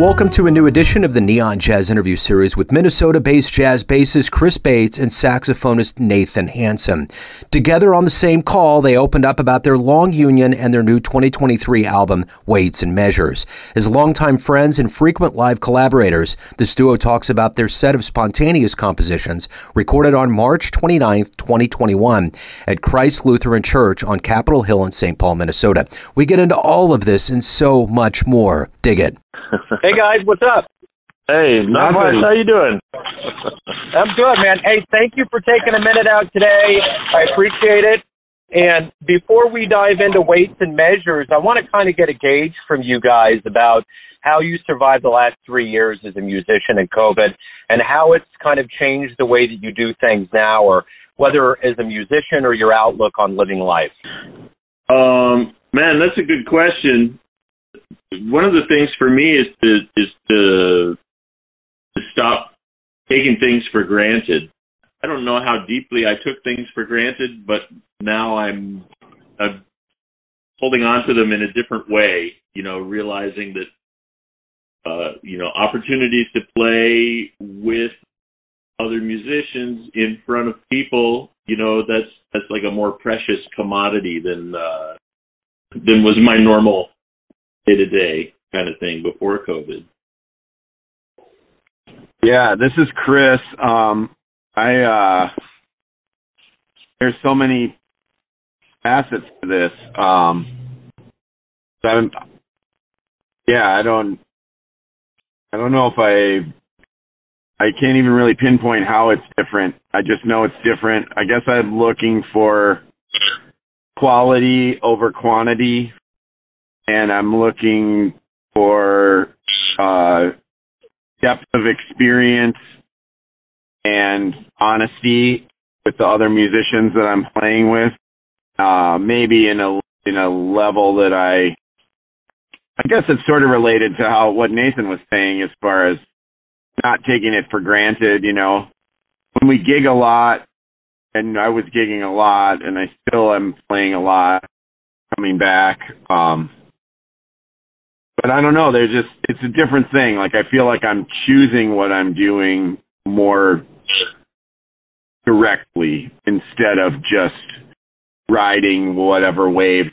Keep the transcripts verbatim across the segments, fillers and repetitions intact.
Welcome to a new edition of the Neon Jazz Interview Series with Minnesota-based jazz bassist Chris Bates and saxophonist Nathan Hanson. Together on the same call, they opened up about their long union and their new twenty twenty-three album, Weights and Measures. As longtime friends and frequent live collaborators, this duo talks about their set of spontaneous compositions recorded on March twenty-ninth, twenty twenty-one at Christ Lutheran Church on Capitol Hill in Saint Paul, Minnesota. We get into all of this and so much more. Dig it. Hey guys, what's up? Hey, not much. How you doing? I'm good, man. Hey, thank you for taking a minute out today. I appreciate it. And before we dive into Weights and Measures, I want to kind of get a gauge from you guys about how you survived the last three years as a musician in COVID and how it's kind of changed the way that you do things now, or whether as a musician or your outlook on living life. Um, man, that's a good question. One of the things for me is to is to, to stop taking things for granted. I don't know how deeply I took things for granted, but now I'm, I'm holding on to them in a different way. You know, realizing that uh, you know, opportunities to play with other musicians in front of people, you know, that's that's like a more precious commodity than uh, than was my normal day-to-day kind of thing before COVID. Yeah, this is Chris. Um, I uh, there's so many facets to this. Um, I don't, yeah, I don't. I don't know if I. I can't even really pinpoint how it's different. I just know it's different. I guess I'm looking for quality over quantity. And I'm looking for uh, depth of experience and honesty with the other musicians that I'm playing with. Uh, maybe in a in a level that I, I guess it's sort of related to how what Nathan was saying as far as not taking it for granted. You know, when we gig a lot, and I was gigging a lot, and I still am playing a lot, coming back. Um, But I don't know, there's just, it's a different thing. Like, I feel like I'm choosing what I'm doing more directly instead of just riding whatever wave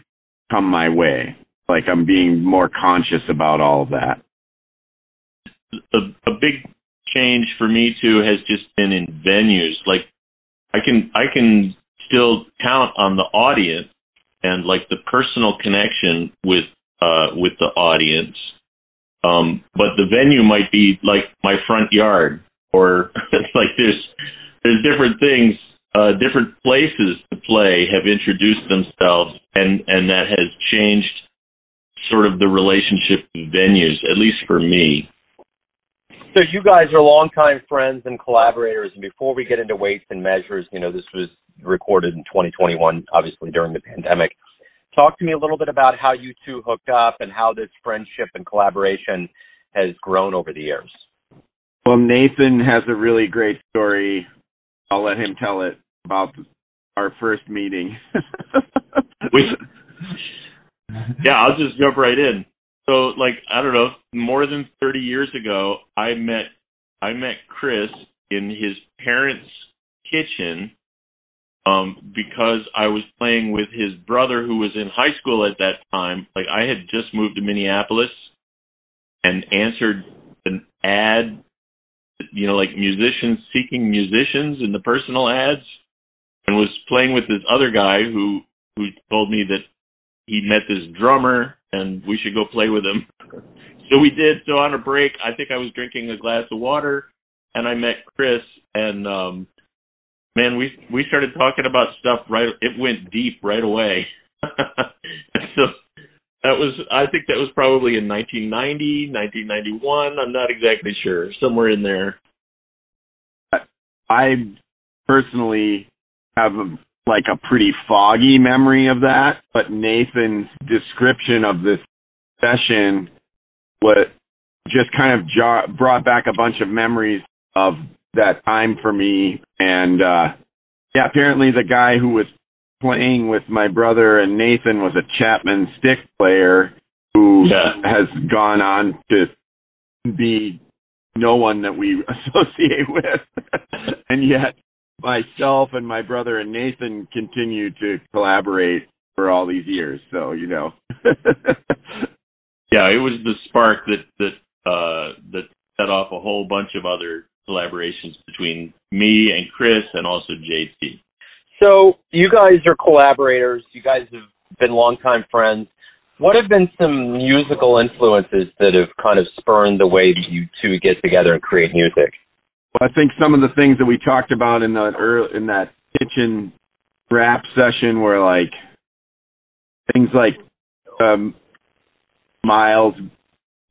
come my way. Like, I'm being more conscious about all of that. A, a big change for me, too, has just been in venues. Like, I can, I can still count on the audience and, like, the personal connection with Uh, with the audience, um, but the venue might be like my front yard, or like there's there's different things, uh, different places to play have introduced themselves, and and that has changed sort of the relationship to venues, at least for me. So you guys are longtime friends and collaborators, and before we get into Weights and Measures, you know, this was recorded in twenty twenty-one, obviously during the pandemic. Talk to me a little bit about how you two hooked up and how this friendship and collaboration has grown over the years. Well, Nathan has a really great story. I'll let him tell it about our first meeting. we, yeah, I'll just jump right in. So, like, I don't know, more than thirty years ago, I met I met Chris in his parents' kitchen. Um, because I was playing with his brother who was in high school at that time. Like, I had just moved to Minneapolis and answered an ad, you know, like musicians seeking musicians in the personal ads, and was playing with this other guy who, who told me that he met this drummer and we should go play with him. So we did. So on a break, I think I was drinking a glass of water, and I met Chris, and um, Man, we we started talking about stuff right. It went deep right away. So that was, I think that was probably in nineteen ninety, nineteen ninety-one. I'm not exactly sure. Somewhere in there. I personally have a, like a pretty foggy memory of that, but Nathan's description of this session was just kind of jar- brought back a bunch of memories of that time for me, and uh, yeah, apparently the guy who was playing with my brother and Nathan was a Chapman stick player who yeah. has gone on to be no one that we associate with. And yet myself and my brother and Nathan continue to collaborate for all these years. So, you know. Yeah, it was the spark that that uh, that set off a whole bunch of other collaborations between me and Chris and also J T. So you guys are collaborators. You guys have been longtime friends. What have been some musical influences that have kind of spurned the way that you two get together and create music? Well, I think some of the things that we talked about in the early, in that kitchen rap session were like things like um, Miles,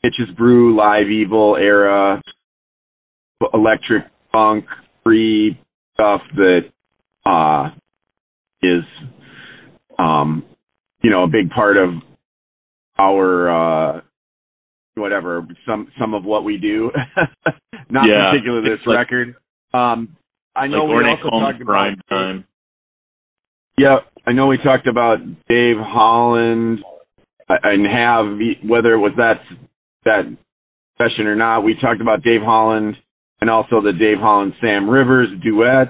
Bitches Brew, Live Evil era, electric funk, free stuff that uh, is, um, you know, a big part of our uh, whatever some some of what we do. Not yeah, particularly this like, record. Um, I know like we also talked about. Time. Yeah, I know we talked about Dave Holland and have whether it was that that session or not. We talked about Dave Holland and also the Dave Holland Sam Rivers duet,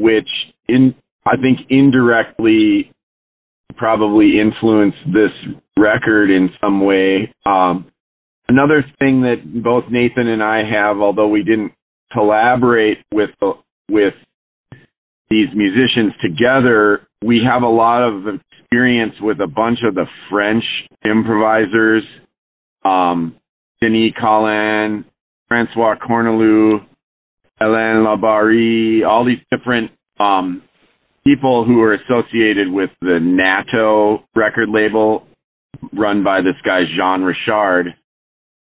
which in I think indirectly probably influenced this record in some way. Um, another thing that both Nathan and I have, although we didn't collaborate with with these musicians together, we have a lot of experience with a bunch of the French improvisers, um, Denis Collin, Francois Cornelou, Alain Labarie, all these different um, people who are associated with the NATO record label run by this guy Jean Richard.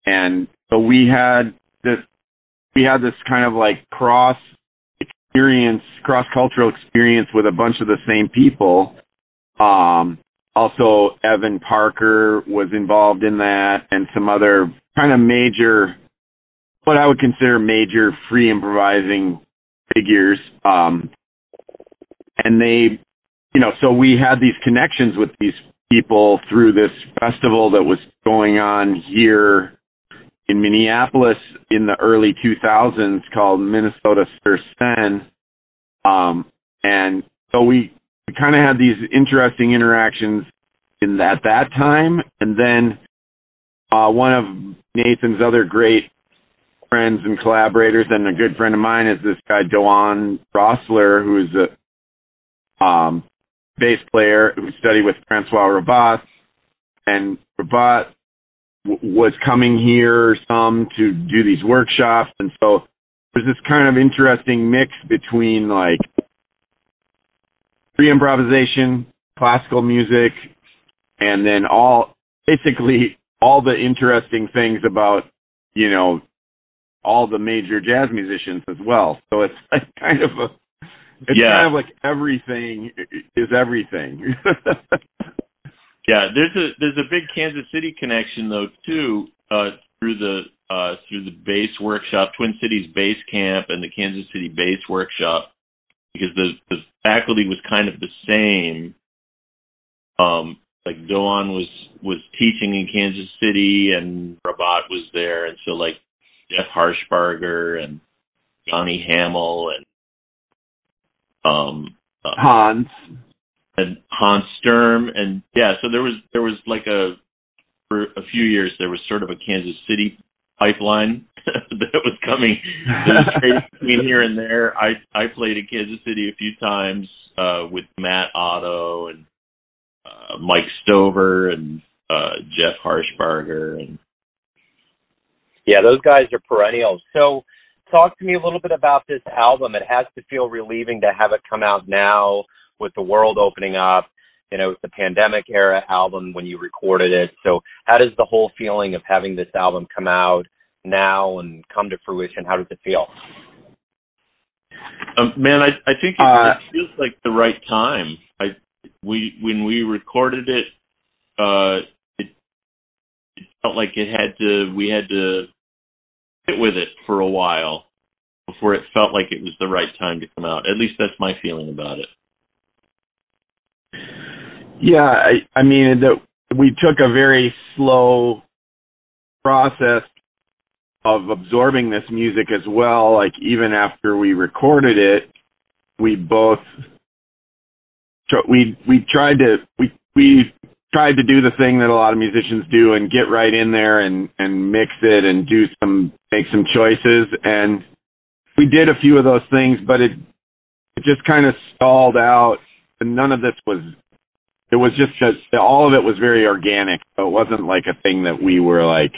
And so we had this, we had this kind of like cross experience, cross-cultural experience with a bunch of the same people. Um, also, Evan Parker was involved in that, and some other kind of major, what I would consider major free improvising figures. Um, and they, you know, so we had these connections with these people through this festival that was going on here in Minneapolis in the early two thousands called Minnesota Sir Sen. Um, and so we, we kind of had these interesting interactions in that, at that time. And then uh, one of Nathan's other great friends and collaborators and a good friend of mine is this guy, Doan Rossler, who is a um, bass player who studied with Francois Rabat. And Rabat w- was coming here some to do these workshops. And so there's this kind of interesting mix between like free improvisation, classical music, and then all basically all the interesting things about, you know, all the major jazz musicians as well. So it's like kind of a, it's yeah. kind of like everything is everything. Yeah, there's a there's a big Kansas City connection though too uh, through the uh, through the bass workshop, Twin Cities Bass Camp, and the Kansas City Bass Workshop. Because the, the faculty was kind of the same. Um, like Doan was, was teaching in Kansas City and Rabat was there. And so like Jeff Harshbarger and Johnny Hamill and um, uh, Hans. And Hans Sturm. And yeah, so there was, there was like a, for a few years, there was sort of a Kansas City pipeline that was coming between here and there. I I played in Kansas City a few times uh, with Matt Otto and uh, Mike Stover and uh, Jeff Harshbarger. And yeah, those guys are perennials. So talk to me a little bit about this album. It has to feel relieving to have it come out now with the world opening up. You know, it's the pandemic era album when you recorded it. So how does the whole feeling of having this album come out now and come to fruition, how does it feel? Um, man, I, I think it, uh, it feels like the right time. I we when we recorded it, uh, it, it felt like it had to we had to sit with it for a while before it felt like it was the right time to come out. At least that's my feeling about it. Yeah, I, I mean, the, we took a very slow process of absorbing this music as well. Like, even after we recorded it, we both we we tried to we we tried to do the thing that a lot of musicians do and get right in there and and mix it and do some make some choices, and we did a few of those things, but it it just kind of stalled out, and none of this was it was just a, all of it was very organic, so it wasn't like a thing that we were like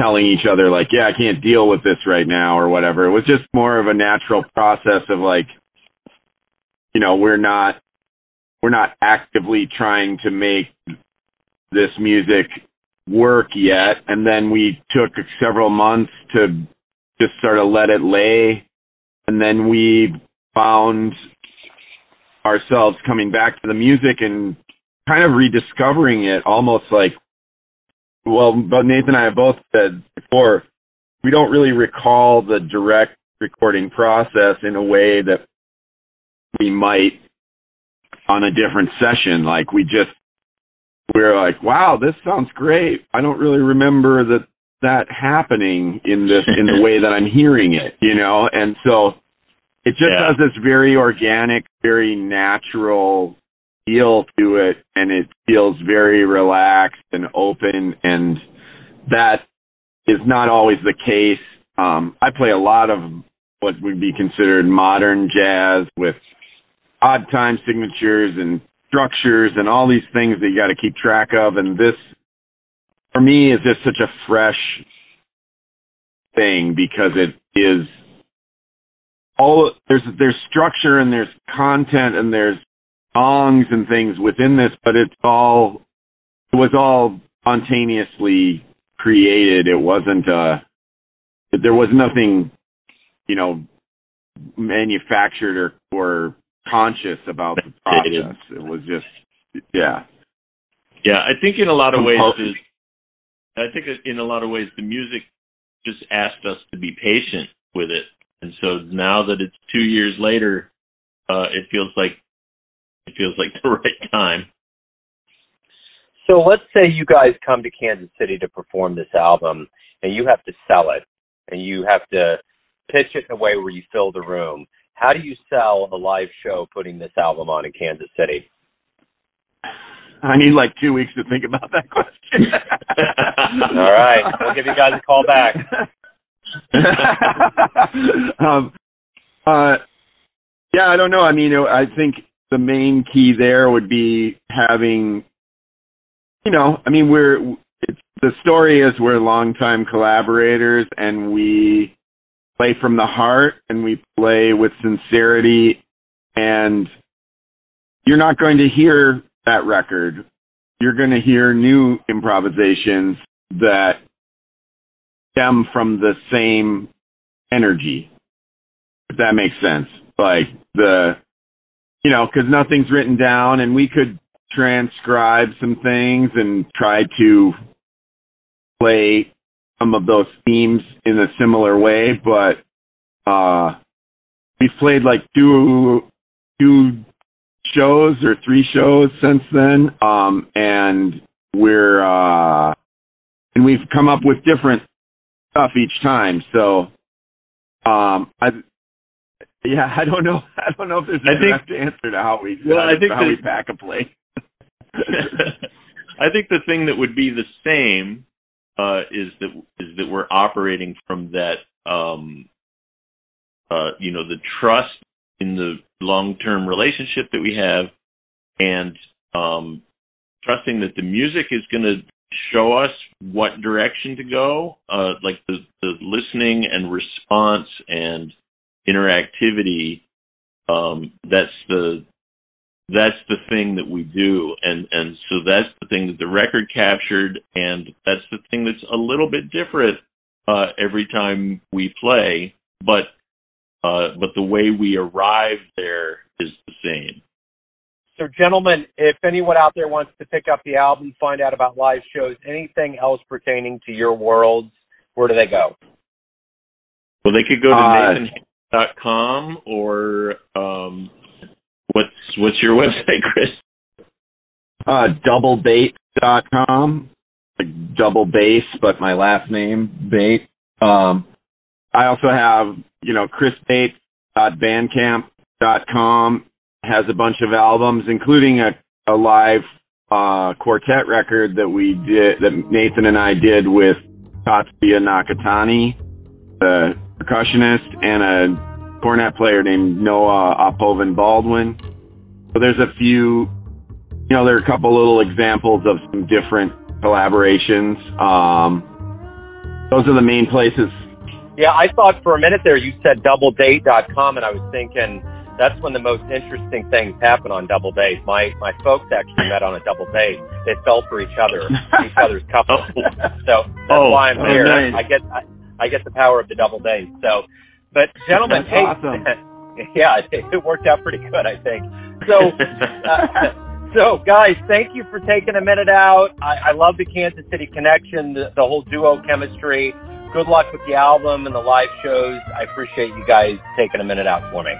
telling each other like, yeah, I can't deal with this right now or whatever. It was just more of a natural process of like, you know, we're not we're not actively trying to make this music work yet. And then we took several months to just sort of let it lay. And then we found ourselves coming back to the music and kind of rediscovering it, almost like, well, but Nathan and I have both said before, we don't really recall the direct recording process in a way that we might on a different session. Like, we just, we were like, wow, this sounds great. I don't really remember that that happening in this, in the way that I'm hearing it, you know? And so it just yeah. has this very organic, very natural feel to it, and it feels very relaxed and open, and that is not always the case. Um, I play a lot of what would be considered modern jazz with odd time signatures and structures and all these things that you got to keep track of, and this, for me, is just such a fresh thing because it is all, there's, there's structure and there's content and there's songs and things within this, but it's all, it was all spontaneously created. It wasn't a, there was nothing, you know, manufactured or, or conscious about the process. It was just, yeah. Yeah, I think in a lot of ways, is, I think in a lot of ways the music just asked us to be patient with it. And so now that it's two years later, uh, it feels like It feels like the right time. So let's say you guys come to Kansas City to perform this album, and you have to sell it, and you have to pitch it in a way where you fill the room. How do you sell a live show putting this album on in Kansas City? I need like two weeks to think about that question. All right. We'll give you guys a call back. um, uh, yeah, I don't know. I mean, I think the main key there would be having, you know, I mean, we're, it's, the story is we're longtime collaborators, and we play from the heart, and we play with sincerity, and you're not going to hear that record. You're going to hear new improvisations that stem from the same energy, if that makes sense. Like, the, you know, because nothing's written down, and we could transcribe some things and try to play some of those themes in a similar way, but uh, we've played like two, two shows or three shows since then, um, and we're uh, and we've come up with different stuff each time. So um, I. Yeah, I don't know. I don't know if there's a direct answer to how we well, I think how the, we pack a play. I think the thing that would be the same uh, is that is that we're operating from that, um, uh, you know, the trust in the long-term relationship that we have, and um, trusting that the music is going to show us what direction to go, uh, like the, the listening and response and interactivity. Um, that's the that's the thing that we do, and and so that's the thing that the record captured, and that's the thing that's a little bit different uh, every time we play. But uh, but the way we arrive there is the same. So, gentlemen, if anyone out there wants to pick up the album, find out about live shows, anything else pertaining to your worlds, where do they go? Well, they could go to uh, Nathan. dot com or um, what's what's your website, Chris? Uh, double bait dot com, like double bass, but my last name Bait. Um, I also have, you know, Chris Bates. bandcamp dot com has a bunch of albums, including a, a live uh, quartet record that we did, that Nathan and I did with Tatsuya Nakatani, the percussionist, and a cornet player named Noah Opovin Baldwin. So there's a few, you know, there are a couple little examples of some different collaborations. Um, those are the main places. Yeah, I thought for a minute there you said double date dot com, and I was thinking that's when the most interesting things happen on Double Date. My my folks actually met on a double date. They fell for each other, each other's couple. So that's oh, why I'm oh, here. Nice. I get I, I get the power of the double date. So, but gentlemen, hey, awesome. yeah, it, it worked out pretty good, I think. So, uh, so guys, thank you for taking a minute out. I, I love the Kansas City connection, the, the whole duo chemistry. Good luck with the album and the live shows. I appreciate you guys taking a minute out for me.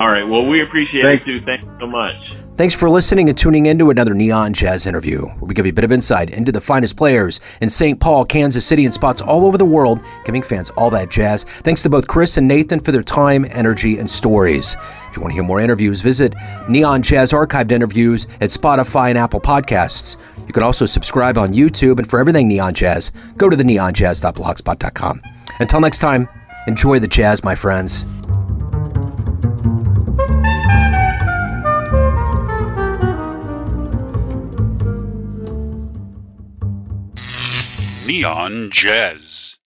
All right. Well, we appreciate Thanks. it, too. Thank you so much. Thanks for listening and tuning in to another Neon Jazz interview, where we give you a bit of insight into the finest players in Saint Paul, Kansas City, and spots all over the world, giving fans all that jazz. Thanks to both Chris and Nathan for their time, energy, and stories. If you want to hear more interviews, visit Neon Jazz Archived Interviews at Spotify and Apple Podcasts. You can also subscribe on YouTube, and for everything Neon Jazz, go to the neon jazz dot blogspot dot com. Until next time, enjoy the jazz, my friends. Neon Jazz.